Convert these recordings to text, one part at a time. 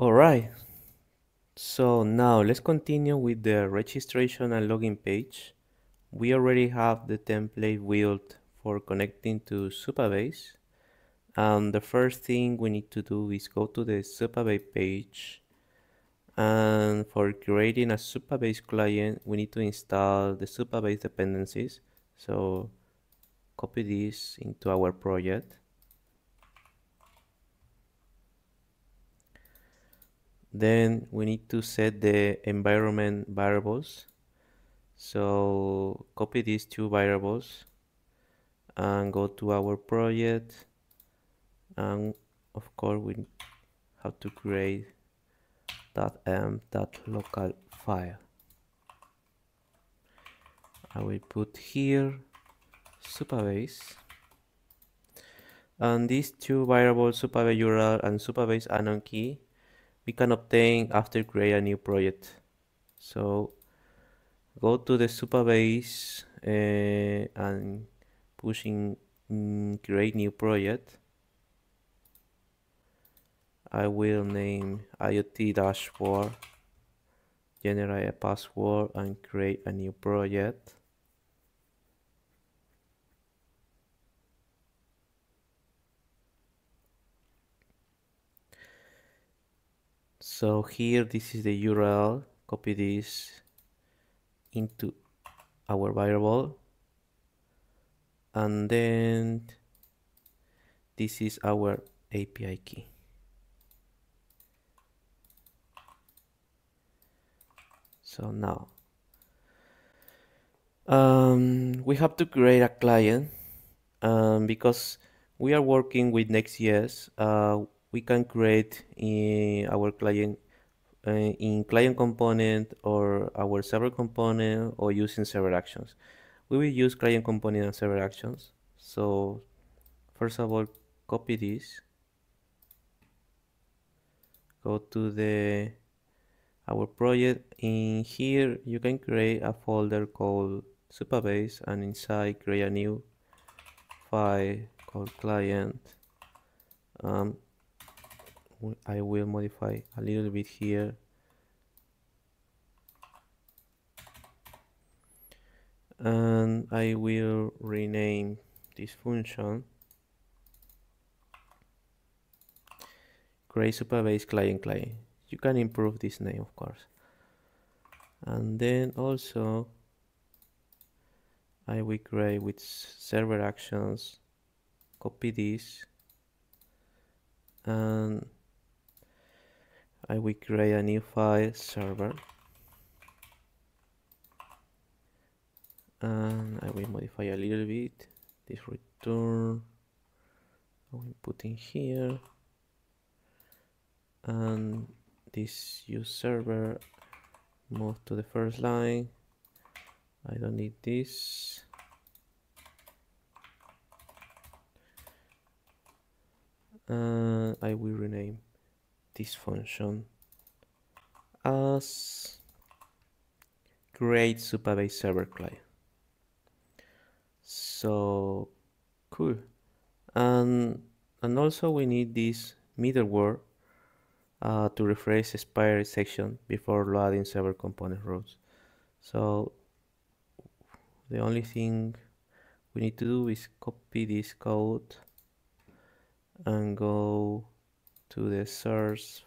All right. So now let's continue with the registration and login page. We already have the template built for connecting to Supabase. And the first thing we need to do is go to the Supabase page. And for creating a Supabase client, we need to install the Supabase dependencies. So copy this into our project. Then we need to set the environment variables. So copy these two variables and go to our project. And of course, we have to create .m.local file. I will put here Supabase. And these two variables, Supabase URL and Supabase anon key, we can obtain after create a new project. So go to the Supabase and push in create new project. I will name IoT dashboard, generate a password and create a new project. So here, this is the URL, copy this into our variable. And then this is our API key. So now we have to create a client because we are working with Next.js. We can create our client in client component or our server component or using server actions. We will use client component and server actions. So first of all, copy this. Go to the our project. In here, you can create a folder called Supabase and inside create a new file called client. I will modify a little bit here. And I will rename this function. Create Supabase client client. You can improve this name, of course. And then also, I will create with server actions. Copy this. And I will create a new file server and I will modify a little bit this return. I will put in here and this use server, move to the first line. I don't need this. I will rename this function as create Supabase server client. So cool. And also we need this middleware to refresh expired section before loading server component routes. So the only thing we need to do is copy this code and go to the source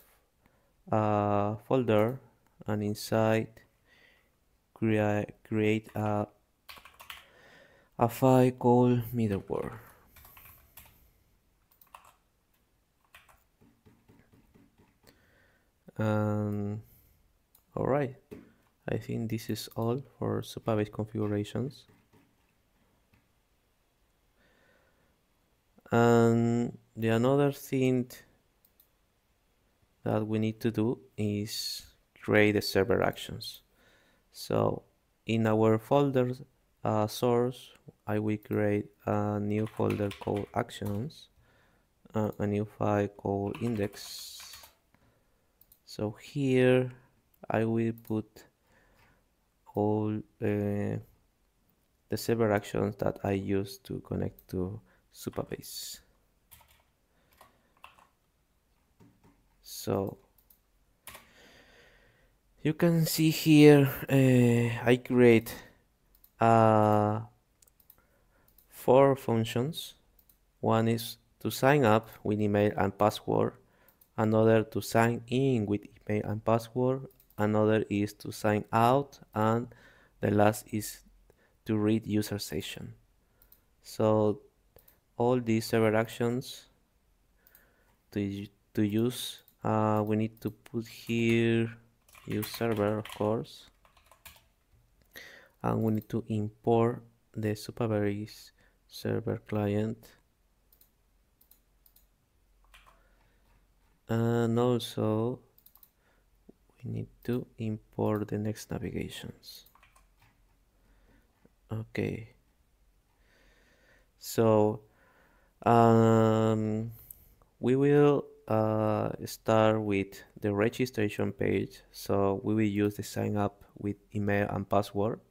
folder and inside create a file called middleware. All right, I think this is all for Supabase configurations. And the another thing that we need to do is create the server actions. So in our folder source, I will create a new folder called actions, a new file called index. So here I will put all the server actions that I use to connect to Supabase. So You can see here I create four functions. One is to sign up with email and password, another to sign in with email and password, another is to sign out, and the last is to read user session. So all these several actions to use, we need to put here use server, of course, and we need to import the Supabase server client, and also we need to import the next navigations. Okay, so we will start with the registration page. So we will use the sign up with email and password.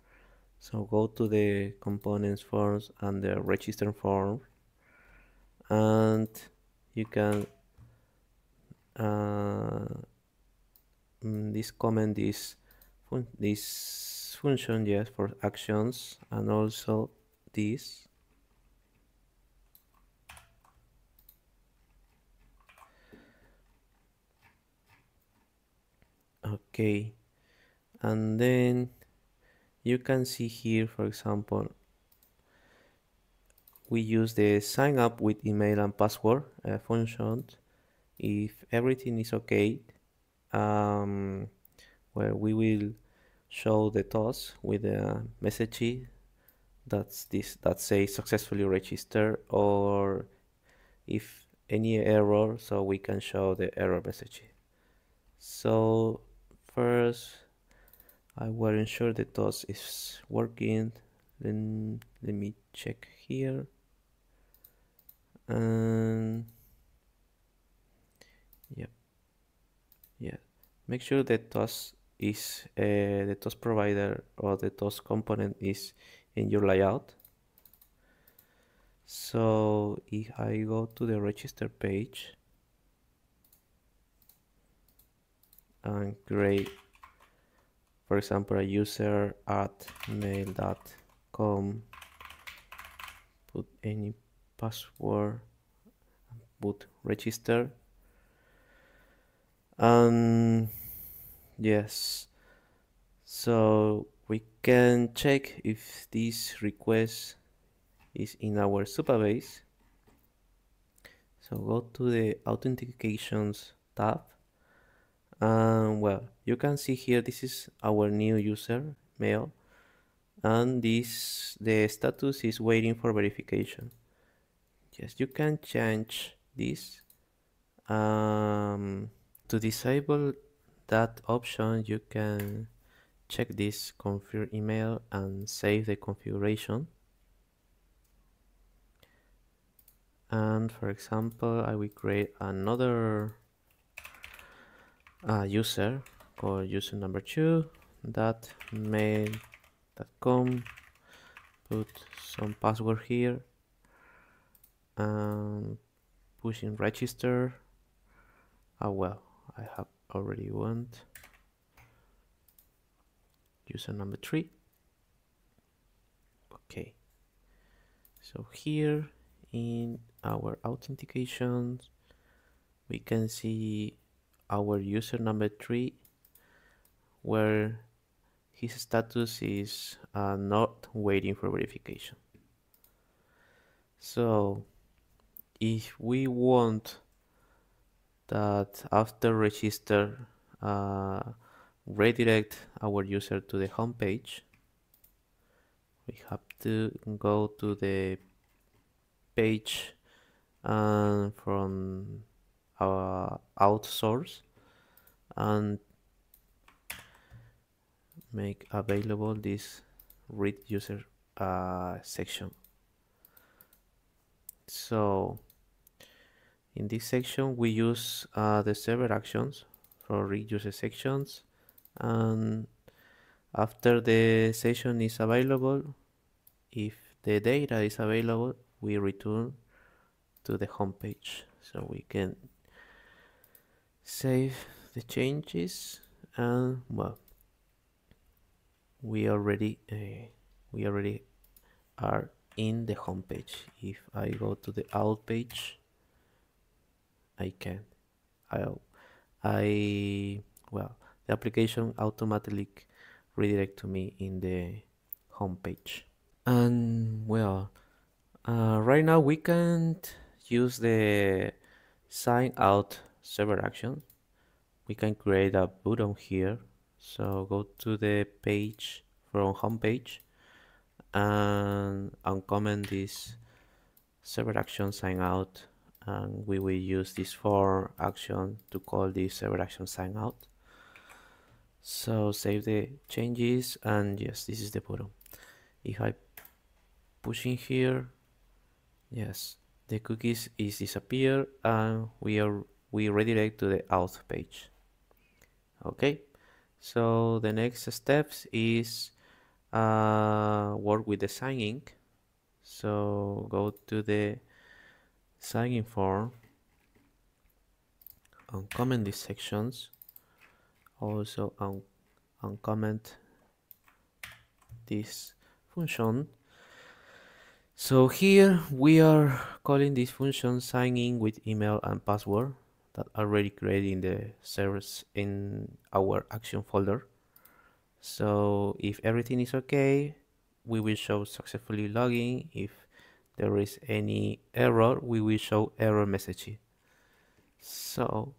So go to the components forms and the register form, and you can this comment this function, yes, for actions, and also this. Okay, and then you can see here, for example, we use the sign up with email and password function. If everything is okay, well, we will show the toss with a message that says successfully registered, or if any error, so we can show the error message. So first, I will ensure the toss is working. Then let me check here, and yeah, make sure the toss is the toss provider or the toss component is in your layout. So if I go to the register page and create, for example, a user at mail.com, put any password, put register, and yes, so we can check if this request is in our Supabase. So go to the authentications tab, and well, you can see here this is our new user mail, and the status is waiting for verification. Yes, you can change this. To disable that option, you can check this configure email and save the configuration. And for example, I will create another user called user number 2 that mail.com, put some password here, push in register. Oh well, I have already want user number 3. Okay, so here in our authentication we can see our user number 3, where his status is not waiting for verification. So if we want that after register redirect our user to the home page, we have to go to the page from our outsource and make available this read user section. So in this section we use the server actions for read user sections, and after the session is available, if the data is available, we return to the home page. So we can save the changes, and well, we already are in the home page. If I go to the out page, well, the application automatically redirects to me in the home page. And well, right now we can't use the sign out server action. We can create a button here. So go to the page from home page and uncomment this server action sign out, and we will use this for action to call this server action sign out. So save the changes, and yes, this is the button. If I push in here, yes, the cookies is disappear, and we redirect to the auth page. Okay, so the next steps is work with the sign in. So go to the sign in form, uncomment these sections, also uncomment this function. So here we are calling this function sign in with email and password that already created in the service in our action folder. So if everything is okay, we will show successfully logging. If there is any error, we will show error message. So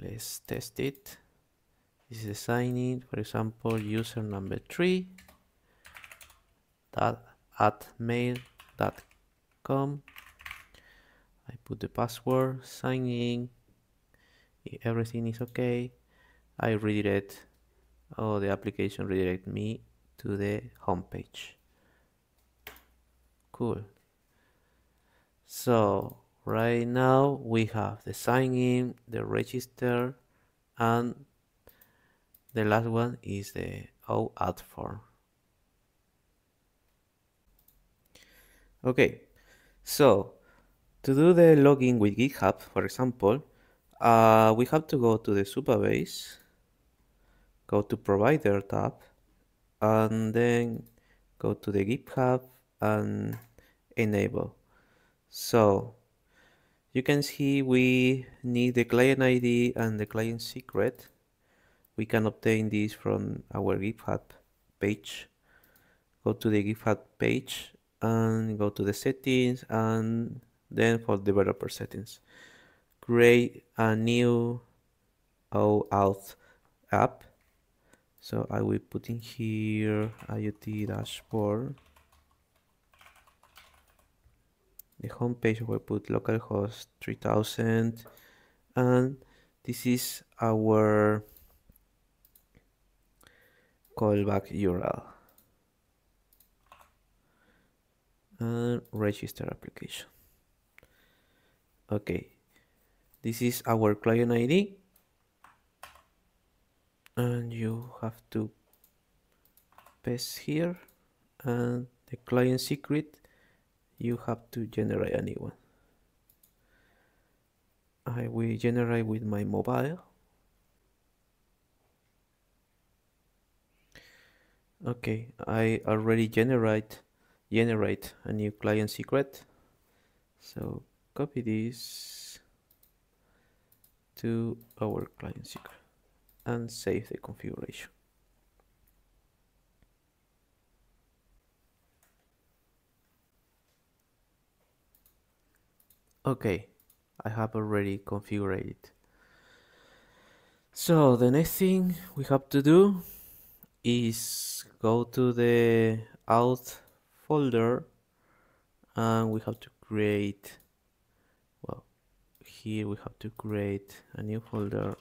let's test it. This is the sign in, for example, user number 3 @mail.com. I put the password, sign in. If everything is okay, I redirect, or the application redirect me to the home page. Cool. So right now we have the sign in, the register, and the last one is the OAuth form. Okay, so to do the login with GitHub, for example, we have to go to the Supabase, go to Provider tab, and then go to the GitHub and enable. So you can see we need the client ID and the client secret. We can obtain this from our GitHub page. Go to the GitHub page and go to the settings, and then for developer settings, create a new OAuth app. So I will put in here IoT dashboard. The home page will put localhost 3000, and this is our callback URL. And register application. Okay, this is our client ID, and you have to paste here, and the client secret you have to generate a new one. I will generate with my mobile. Okay, I already generate a new client secret. So copy this to our client secret and save the configuration. Okay, I have already configured it. So the next thing we have to do is go to the auth folder, and we have to create, well, here we have to create a new folder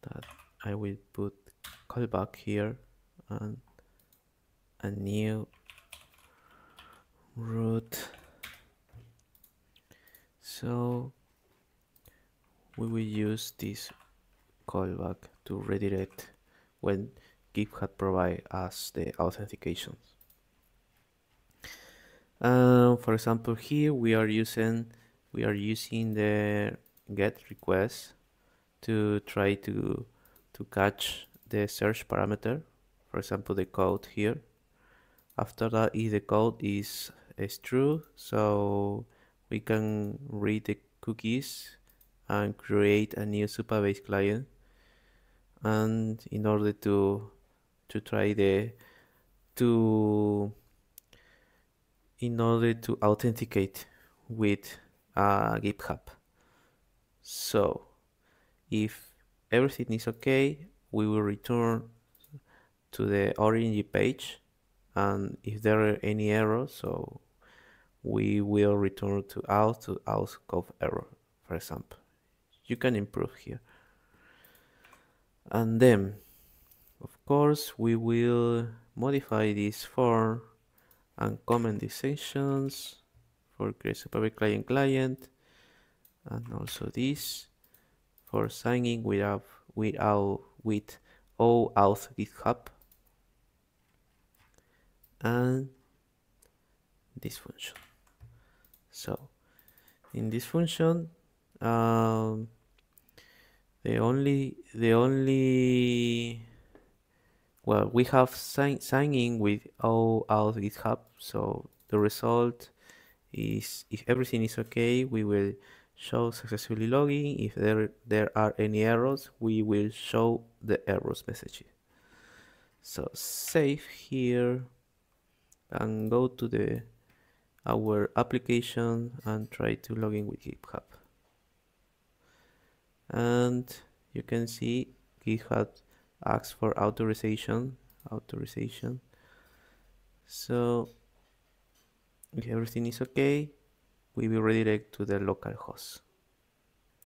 that I will put callback here, and a new root. So we will use this callback to redirect when GitHub provides us the authentication. For example, here we are using the GET request to try to catch the search parameter, for example the code here. After that, if the code is true, so we can read the cookies and create a new Supabase client. And in order to authenticate with GitHub. So if everything is okay, we will return to the origin page, and if there are any errors, so we will return to auth code error, for example. You can improve here. And then, of course, we will modify this form and comment these sections for create Supabase client, and also this for signing with OAuth GitHub, and this function. So in this function, well, we have signing with OAuth GitHub. So the result is, if everything is okay, we will show successfully logging. If there are any errors, we will show the errors message. So save here and go to our application and try to log in with GitHub. And you can see GitHub asks for authorization. So if everything is okay, we will redirect to the local host.